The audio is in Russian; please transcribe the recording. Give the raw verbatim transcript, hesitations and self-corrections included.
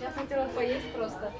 Я хотела поесть просто.